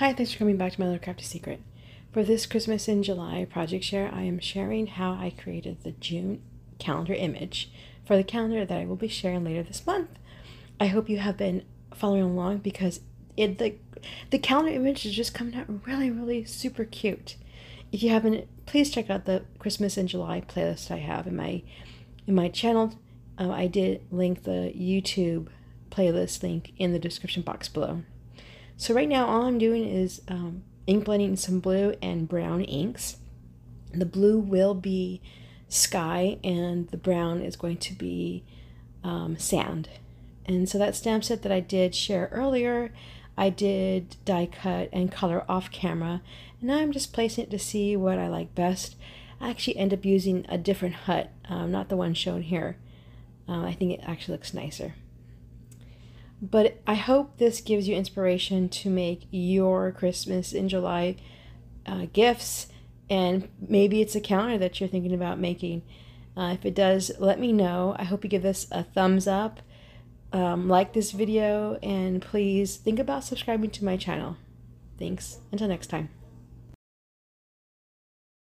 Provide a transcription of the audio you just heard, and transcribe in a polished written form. Hi, thanks for coming back to My Little Crafty Secret. For this Christmas in July project share, I am sharing how I created the June calendar image for the calendar that I will be sharing later this month. I hope you have been following along because the calendar image is just coming out really super cute. If you haven't, please check out the Christmas in July playlist I have in my channel. I did link the YouTube playlist link in the description box below. So right now all I'm doing is ink blending some blue and brown inks. The blue will be sky and the brown is going to be sand. And so that stamp set that I did share earlier, I did die cut and color off camera, and now I'm just placing it to see what I like best. I actually end up using a different hut, not the one shown here. I think it actually looks nicer. But I hope this gives you inspiration to make your Christmas in July gifts, and maybe it's a calendar that you're thinking about making. If it does, let me know. I hope you give this a thumbs up. Like this video, and please think about subscribing to my channel. Thanks. Until next time.